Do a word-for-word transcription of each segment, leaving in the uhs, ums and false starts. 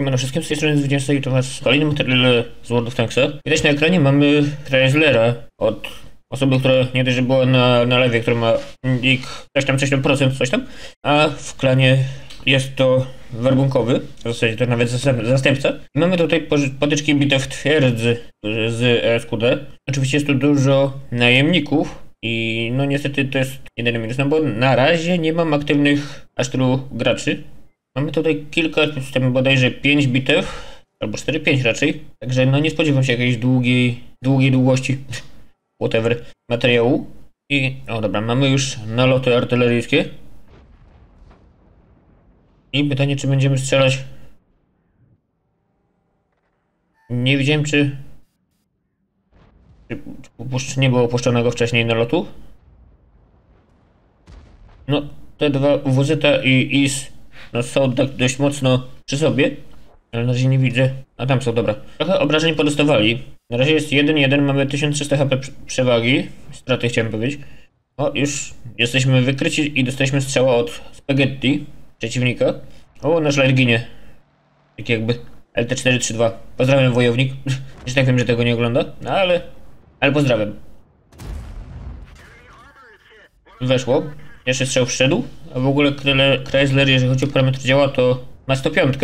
Witam na wszystkim, z tej strony zwycięzca i to was w kolejnym materiale z World of Tanks. Widać na ekranie mamy Chryslera od osoby, która nie dość, że była na, na lewie, która ma nick coś tam, coś tam procent, coś tam, a w klanie jest to werbunkowy, w zasadzie to nawet zastępca. I mamy tutaj potyczki bitew twierdzy z E S Q D. Oczywiście jest tu dużo najemników i no niestety to jest jedyny minus, no bo na razie nie mam aktywnych aż tylu graczy. Mamy tutaj kilka, tam bodajże pięć bitew, albo cztery pięć raczej. Także no nie spodziewam się jakiejś długiej, długiej długości, whatever, materiału. I, o dobra, mamy już naloty artyleryjskie. I pytanie, czy będziemy strzelać. Nie widziałem, czy... Czy nie było opuszczonego wcześniej nalotu. No, te dwa U W Z i I S... No są tak dość mocno przy sobie, ale na razie nie widzę. A tam są, dobra. Trochę obrażeń podostawali. Na razie jest jeden jeden, mamy tysiąc trzysta H P przewagi. Straty chciałem powiedzieć. O, już jesteśmy wykryci i dostaliśmy strzała od spaghetti przeciwnika. O, nasz light ginie. Tak jakby L T cztery trzy dwa. Pozdrawiam, wojownik. Już tak wiem, że tego nie ogląda, no ale... Ale pozdrawiam. Weszło. Jeszcze strzał wszedł, a w ogóle Chrysler, jeżeli chodzi o parametry działa, to ma sto pięć.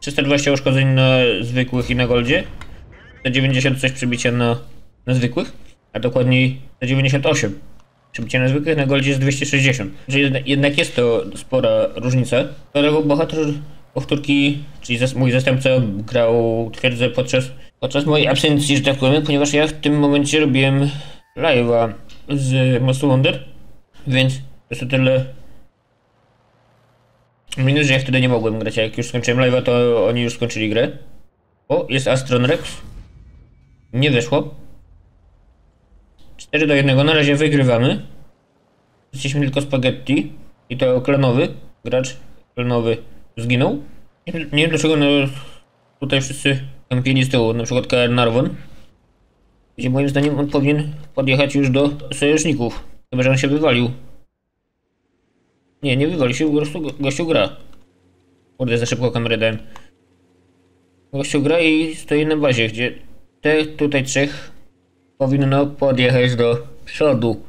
trzysta dwadzieścia uszkodzeń na zwykłych i na goldzie. sto dziewięćdziesiąt coś przybicia na, na zwykłych, a dokładniej sto dziewięćdziesiąt osiem. Przybicie na zwykłych, na goldzie jest dwieście sześćdziesiąt. Czyli jednak jest to spora różnica. Którego bohater powtórki, czyli mój zastępca, grał twierdzę podczas, podczas mojej absencji, że tak powiem, ponieważ ja w tym momencie robiłem live'a z War Thunder. Więc to jest tyle minus, że ja wtedy nie mogłem grać, a jak już skończyłem live'a, to oni już skończyli grę. O, jest Astron Rex. Nie wyszło. cztery do jednego, na razie wygrywamy. Jesteśmy tylko spaghetti i to klanowy, gracz klanowy zginął. Nie, nie wiem dlaczego, no tutaj wszyscy kampili z tyłu, na przykład Narwon. Gdzie moim zdaniem on powinien podjechać już do sojuszników. Chyba, że on się wywalił. Nie, nie wywalił się, gościu gra. Kurde, za szybko kamerę dałem. Gościu gra i stoi na bazie, gdzie tych tutaj trzech powinno podjechać do przodu.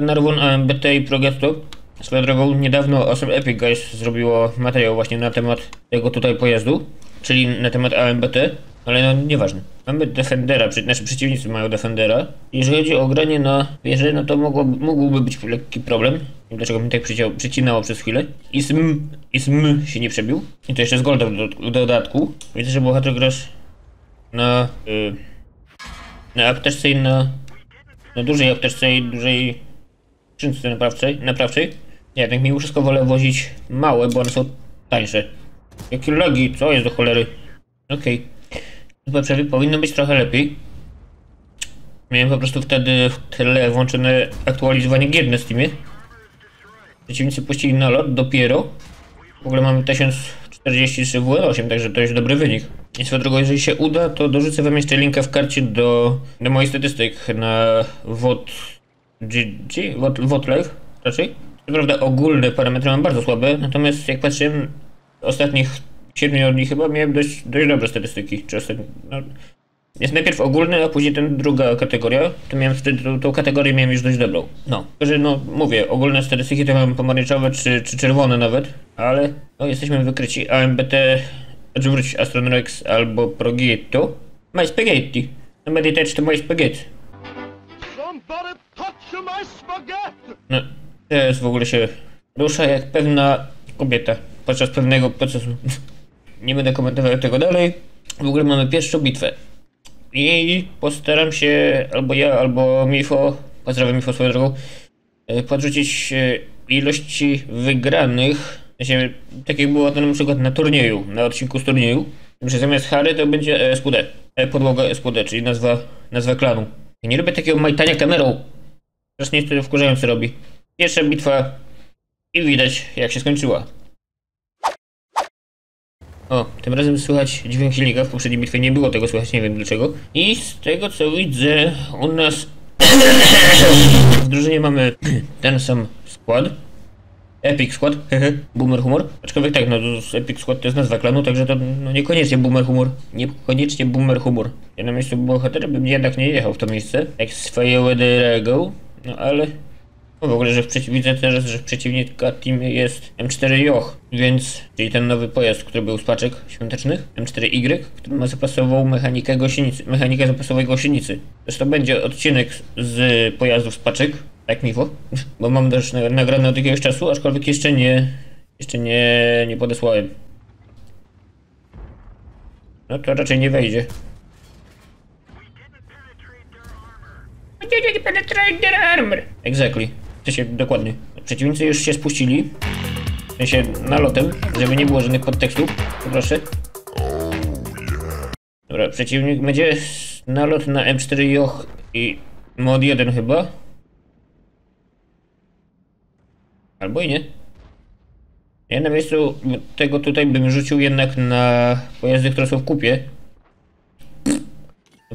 Narwon, A M B T i Progetto. Swoją drogą niedawno osób Epic Guys zrobiło materiał właśnie na temat tego tutaj pojazdu, czyli na temat A M B T. Ale no, nieważne. Mamy Defendera, przy, nasi przeciwnicy mają Defendera. Jeżeli chodzi o granie na wieży, no to mogło, mógłby być lekki problem. Nie wiem dlaczego mnie tak przyciął, przycinało przez chwilę. I sm, i sm się nie przebił. I to jeszcze z golda w, do, w dodatku. Widzę, że bohater grasz na, yy, na apteczce i na, na dużej apteczce i dużej skrzynce naprawczej. naprawczej. Ja tak mimo wszystko wolę wozić małe, bo one są tańsze. Jakie lagi, co jest do cholery? Okej. Okay. Powinno być trochę lepiej. Miałem po prostu wtedy w tyle włączone aktualizowanie gier na Steamie. Przeciwnicy puścili na lot dopiero. W ogóle mamy tysiąc czterdzieści trzy W L osiem, także to jest dobry wynik. I swoją drogą, jeżeli się uda, to dorzucę wam jeszcze linka w karcie do, do moich statystyk na V O T G G, V O T Live raczej. Co prawda ogólne parametry mam bardzo słabe, natomiast jak patrzyłem ostatnich siedmiu dni chyba miałem dość, dość dobre statystyki. Czasem, no, jest najpierw ogólny, a później ten druga kategoria. To miałem wtedy, tą, tą kategorię miałem już dość dobrą. No, że no mówię, ogólne statystyki to mam pomarańczowe czy, czy czerwone nawet, ale no, jesteśmy wykryci. A M B T, znaczy wróć Astron Rex albo Progetto. My spaghetti. Nobody touch to my spaghetti. No, teraz w ogóle się rusza jak pewna kobieta podczas pewnego procesu. Nie będę komentował tego dalej. W ogóle mamy pierwszą bitwę. I postaram się, albo ja, albo Mifo, pozdrawiam Mifo swoją drogą, podrzucić ilości wygranych. Znaczy, tak jak było to na przykład na turnieju, na odcinku z turnieju. Że zamiast Harry to będzie E S Q D. Podłoga E S Q D, czyli nazwa, nazwa klanu. I nie lubię takiego majtania kamerą. Strasznie to wkurzające robi. Pierwsza bitwa i widać jak się skończyła. O, tym razem słychać dźwięk silnika, w poprzedniej bitwie nie było tego słychać, nie wiem dlaczego. I z tego co widzę, u nas w drużynie mamy ten sam skład. Epic Squad, boomer humor. Aczkolwiek tak, no Epic Squad to jest nazwa klanu, także to no, niekoniecznie boomer humor. Niekoniecznie boomer humor. Ja na miejscu bohatera bym jednak nie jechał w to miejsce, jak swojego regą, no ale... No w ogóle, że w widzę teraz, że w przeciwnika teamie jest M cztery Joch, więc, czyli ten nowy pojazd, który był z paczek świątecznych, M cztery Y, który ma zapasową mechanikę gąsienicy, mechanikę zapasowej gąsienicy. Zresztą będzie odcinek z pojazdów z paczek, tak Mifo, bo mam też nagrane od jakiegoś czasu, aczkolwiek jeszcze nie, jeszcze nie, nie podesłałem. No to raczej nie wejdzie. We didn't penetrate their armor. Exactly. To się dokładnie. Przeciwnicy już się spuścili, w sensie nalotem, żeby nie było żadnych podtekstów, proszę. Dobra, przeciwnik będzie nalot na M cztery Joch i mod jeden chyba. Albo i nie. Ja na miejscu tego tutaj bym rzucił jednak na pojazdy, które są w kupie.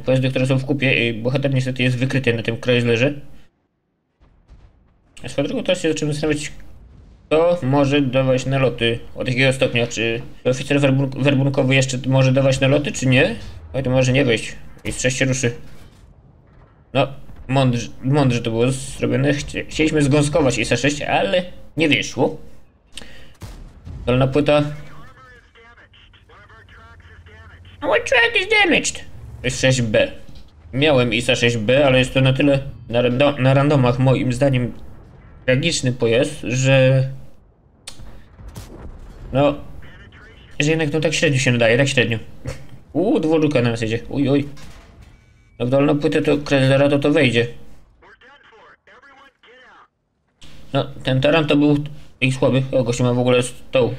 Pojazdy, które są w kupie i bohater niestety jest wykryty na tym Chryslerze. A swoją drogą teraz się zaczynamy zastanawiać, kto może dawać naloty, od jakiego stopnia, czy oficer werbun werbunkowy jeszcze może dawać naloty, czy nie? Oj, to może nie wejść i strzec się ruszy. No, mądrze, mądrze to było zrobione. Chcieliśmy zgąskować I S sześć, ale nie wyszło. Dolna płyta. Our truck is damaged. I S sześć B. Miałem I S sześć B, ale jest to na tyle na, rando, na randomach moim zdaniem tragiczny pojazd, że no, że jednak no tak średnio się nadaje, tak średnio. Uuu, dwóruka na nas jedzie, uj, uj. No w dolną płytę to Chryslera to to wejdzie. No, ten taran to był ich słaby, o gościu ma w ogóle z tą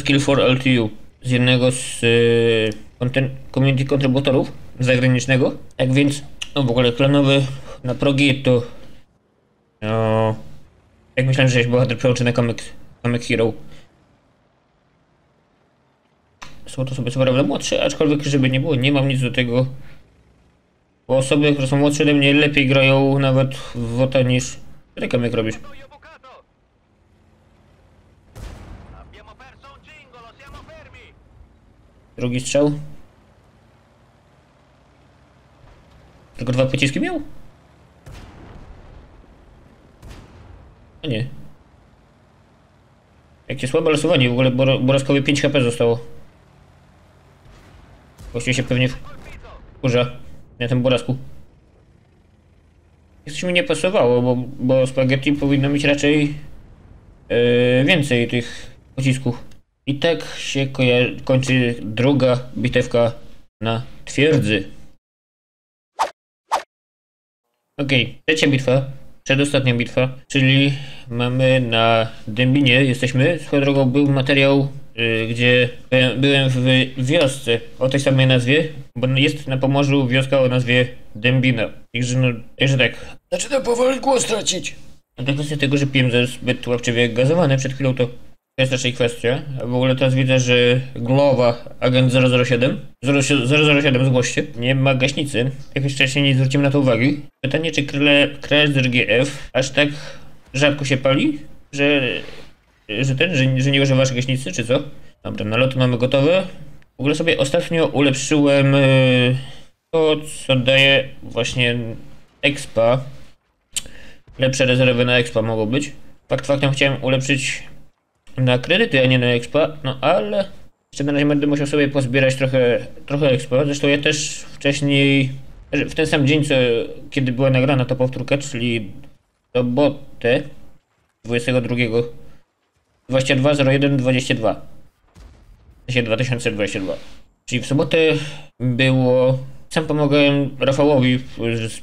skill for L T U. Z jednego z y, content, community kontrybutorów zagranicznego. Tak więc, no w ogóle klanowy na Progetto. No, jak myślałem, że jest bohater przełączy na Comic, Comic Hero. Są to osoby co prawda młodsze, aczkolwiek żeby nie było, nie mam nic do tego. Bo osoby, które są młodsze ode mnie, lepiej grają nawet w WOT-a niż... Który kamyk robisz? Drugi strzał. Tylko dwa pociski miał? A nie. Jakie słabe losowanie w ogóle, Boraskowi pięć H P zostało. Właściwie się pewnie wkurza na tym Borasku. Coś mi nie pasowało, bo, bo spaghetti powinno mieć raczej yy, więcej tych pocisków. I tak się kończy druga bitewka na twierdzy. Okej, okay, trzecia bitwa, przedostatnia bitwa, czyli mamy na Dębinie, jesteśmy. Swoją drogą był materiał, yy, gdzie byłem w wiosce o tej samej nazwie, bo jest na Pomorzu wioska o nazwie Dębina. Także no, także tak. Zaczynam powoli głos tracić. A to kwestia tego, że piłem za zbyt łapczywie gazowane przed chwilą to... To jest raczej kwestia, a w ogóle teraz widzę, że Głowa, agent zero zero siedem zgłoście, nie ma gaśnicy, jakoś wcześniej nie zwróciłem na to uwagi. Pytanie, czy Chrysler G F aż tak rzadko się pali, że, że ten, że, że nie używasz gaśnicy, czy co? Dobra, naloty mamy gotowe. W ogóle sobie ostatnio ulepszyłem to, co daje właśnie expa. Lepsze rezerwy na expa mogą być. Fakt faktem chciałem ulepszyć na kredyty, a nie na expa, no ale jeszcze na razie będę musiał sobie pozbierać trochę, trochę expa. Zresztą ja też wcześniej, w ten sam dzień, co, kiedy była nagrana ta powtórka, czyli sobotę dwudziestego drugiego, dwudziestego drugiego, zero jeden, dwudziestego drugiego, dwa tysiące dwudziestego drugiego, czyli w sobotę było, sam pomagałem Rafałowi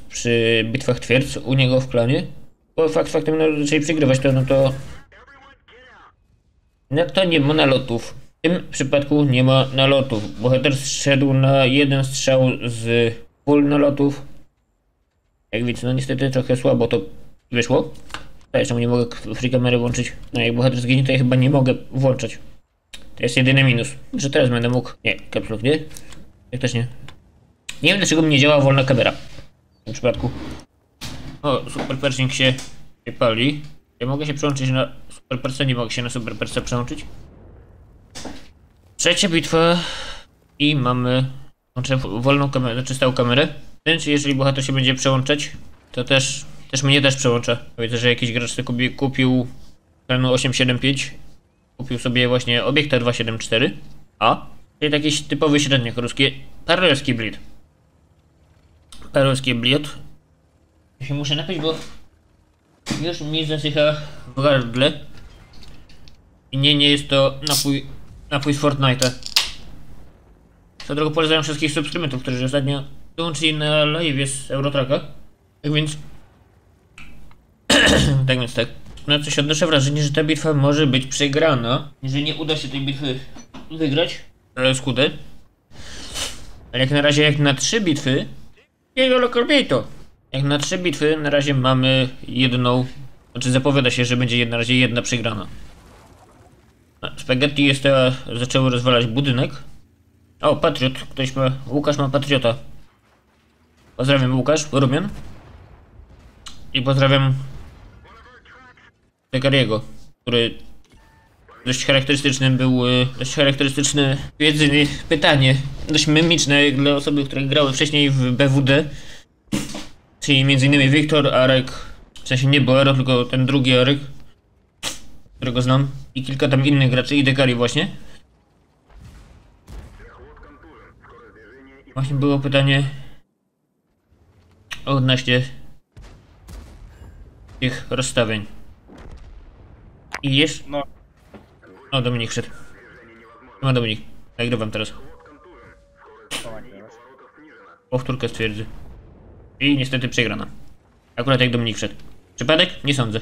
przy bitwach twierdz u niego w klanie, bo fakt faktem, no zaczęli przegrywać to, no to No to nie ma nalotów. W tym przypadku nie ma nalotów. Bohater zszedł na jeden strzał z full nalotów. Jak widzę, no niestety trochę słabo to wyszło. Ja jeszcze nie mogę free kamery włączyć. No jak bohater zginie, to ja chyba nie mogę włączać. To jest jedyny minus. Że teraz będę mógł... Nie, kapslów nie. Jak też nie. Nie wiem dlaczego mi nie działa wolna kamera. W tym przypadku. O, superpersing się nie pali. Ja mogę się przełączyć na superpersa, nie mogę się na superpersa przełączyć. Trzecia bitwa i mamy wolną kamerę, znaczy stałą kamerę. Więc jeżeli bohater się będzie przełączać, to też, też mnie też przełącza. Widzę, że jakiś gracz sobie kupi, kupił osiem siedem pięć, kupił sobie właśnie Obiekt T dwieście siedemdziesiąt cztery, a czyli jakiś typowy średniak ruski, parolski blit. Parolski blit. Ja się muszę napić, bo już mi zasycha w gardle. I nie, nie jest to napój, napój z Fortnite'a. Co drogą polecam wszystkich subskrybentów, którzy ostatnio dołączyli na live z Eurotracka. Tak więc... tak więc tak. Na coś odnoszę wrażenie, że ta bitwa może być przegrana. Jeżeli nie uda się tej bitwy wygrać, skuty. Ale jak na razie, jak na trzy bitwy... Jego lokalbito! Jak na trzy bitwy, na razie mamy jedną... Znaczy zapowiada się, że będzie na razie jedna przegrana. Spaghetti jest ta... zaczęły rozwalać budynek. O, Patriot. Ktoś ma... Łukasz ma Patriota. Pozdrawiam Łukasz, Rumian. I pozdrawiam... Tegariego, który... Dość charakterystyczny był... Dość charakterystyczne jedynie pytanie. Dość memiczne jak dla osoby, które grały wcześniej w B W D. Czyli między innymi Wiktor, Arek, w sensie nie Boero, tylko ten drugi Arek, którego znam, i kilka tam innych graczy, i Dekari właśnie. Właśnie było pytanie odnośnie tych rozstawień. I jest... No, o, Dominik wszedł. No, Dominik, nagrywam teraz. Powtórkę stwierdzę. I niestety przegrana. Akurat jak Dominik wszedł. Przypadek? Nie sądzę.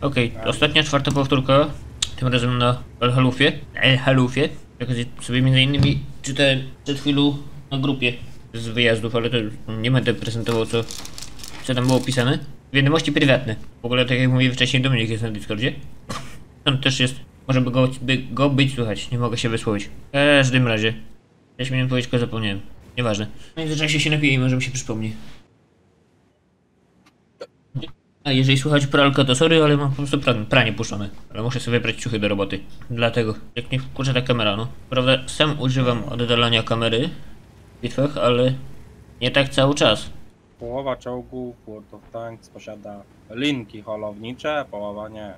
Okej, okay, ostatnia, czwarta powtórka. Tym razem na El Halufie. El Halufie. Jak sobie między innymi czytałem przed chwilą na grupie z wyjazdów, ale to nie będę prezentował, co, co tam było pisane. Wiadomości prywatne. W ogóle, tak jak mówiłem wcześniej, Dominik jest na Discordzie. On też jest. Może by go, by go być słychać. Nie mogę się wysłowić. W każdym razie. Ja się miałem powiedzieć, tylko zapomniałem. Nieważne. W międzyczasie się napiję i może mi się przypomni. A jeżeli słychać pralkę, to sorry, ale mam po prostu pranie, pranie puszczone. Ale muszę sobie wybrać ciuchy do roboty. Dlatego, jak nie wkurza ta kamera, no. Prawda, sam używam oddalania kamery w bitwach, ale nie tak cały czas. Połowa czołgów World of Tanks posiada linki holownicze, połowa nie.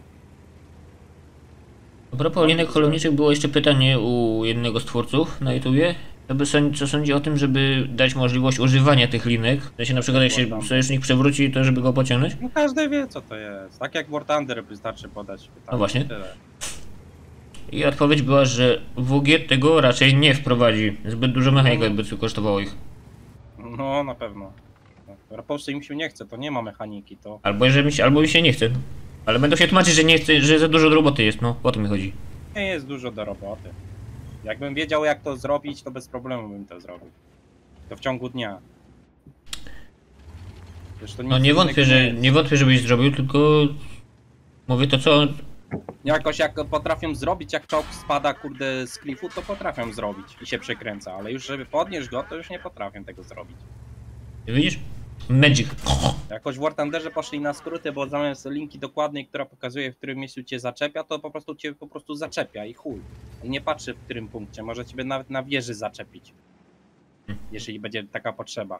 A propos linek holowniczych, było jeszcze pytanie u jednego z twórców na YouTubie. Co sądzi o tym, żeby dać możliwość używania tych linek? W sensie, na przykład jak się sojusznik przewróci, to żeby go pociągnąć? No każdy wie, co to jest. Tak jak War Thunder, wystarczy podać pytanie. No właśnie. Tyle. I odpowiedź była, że W G tego raczej nie wprowadzi. Zbyt dużo mechanika no, no. by kosztowało ich. No, na pewno. Po prostu im się nie chce, to nie ma mechaniki, to... Albo, że mi się, albo mi się nie chce. Ale będą się tłumaczyć, że nie chce, że za dużo do roboty jest, no. O to mi chodzi. Nie jest dużo do roboty. Jakbym wiedział, jak to zrobić, to bez problemu bym to zrobił. To w ciągu dnia. Zresztą no nie wątpię, że, nie wątpię, żebyś zrobił, tylko... Mówię to, co... Jakoś jak potrafią zrobić, jak czołg spada, kurde, z klifu, to potrafią zrobić i się przekręca. Ale już żeby podnieść go, to już nie potrafią tego zrobić. Widzisz? Magic. Jakoś w War Thunderze poszli na skróty, bo zamiast linki dokładnej, która pokazuje, w którym miejscu cię zaczepia, to po prostu cię po prostu zaczepia i chuj. I nie patrzy, w którym punkcie, może ciebie nawet na wieży zaczepić. Hmm. Jeżeli będzie taka potrzeba.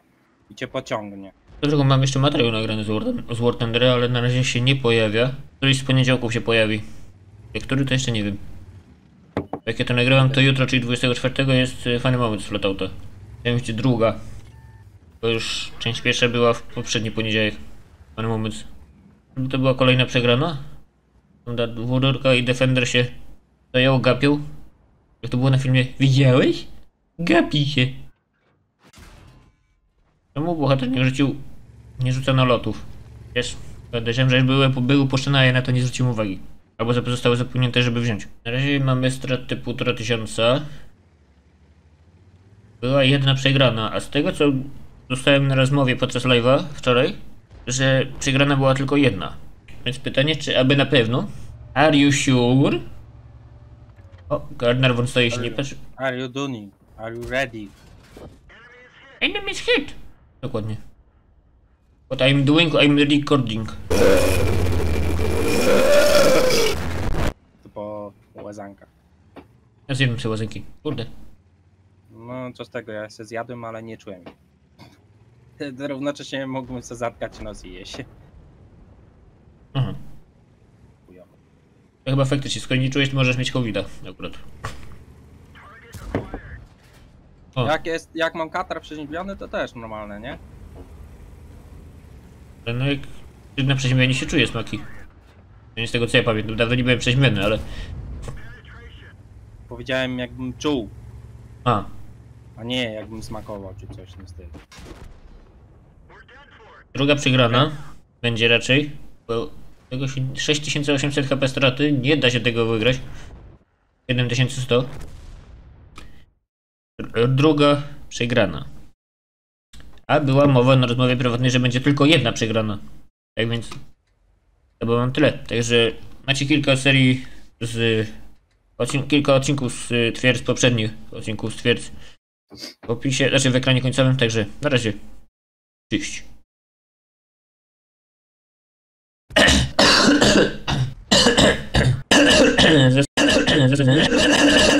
I cię pociągnie. Dlatego mam jeszcze materiał nagrany z War, z War Thundera, ale na razie się nie pojawia. Któryś z poniedziałków się pojawi. Jak który, to jeszcze nie wiem. Jak ja to nagrywam, to jutro, czyli dwudziestego czwartego jest fajny moment z Flatouta. Mianowicie druga. Bo już część pierwsza była w poprzedni poniedziałek. Pan moment. To była kolejna przegrana. Wodorka i Defender się zajął, gapił. Jak to było na filmie, widziałeś? Gapi się. Czemu bohater nie rzucił, nie rzuca nalotów? Wiesz, podejrzewam, że były, były upuszczone, a ja na to nie zwróciłem uwagi. Albo zostały zapomnięte, żeby wziąć. Na razie mamy straty półtora tysiąca. Była jedna przegrana, a z tego co... Dostałem na rozmowie podczas live'a wczoraj, że przegrana była tylko jedna. Więc pytanie, czy aby na pewno? Are you sure? O, Gardner von stoi się nie patrzy. Are you doing? Are you ready? Enemy is hit! Dokładnie. What I'm doing, I'm recording. Typo łazanka. Ja zjadłem sobie łazanki, kurde. No co z tego, ja się zjadłem, ale nie czułem. Równocześnie mógłbym sobie zatkać nos i jeść. Aha. To chyba faktycznie, skoro nie czujesz, to możesz mieć kowida akurat. O. Jak jest, jak mam katar przeziębiony, to też normalne, nie? No jak na przeziębienie się czuje smaki. Nie z tego co ja pamiętam, dawno nie byłem przeziębiony, ale... Powiedziałem jakbym czuł. A. A nie, jakbym smakował czy coś w tym stylu. Druga przegrana okay. Będzie raczej, bo sześć tysięcy osiemset H P straty, nie da się tego wygrać. siedem tysięcy sto. Druga przegrana. A była mowa na rozmowie prywatnej, że będzie tylko jedna przegrana. Tak więc to było nam tyle. Także macie kilka serii z... Odcink, kilka odcinków z twierdz, poprzednich odcinków z twierdz w opisie, znaczy w ekranie końcowym, także na razie. Cześć. Zresztą...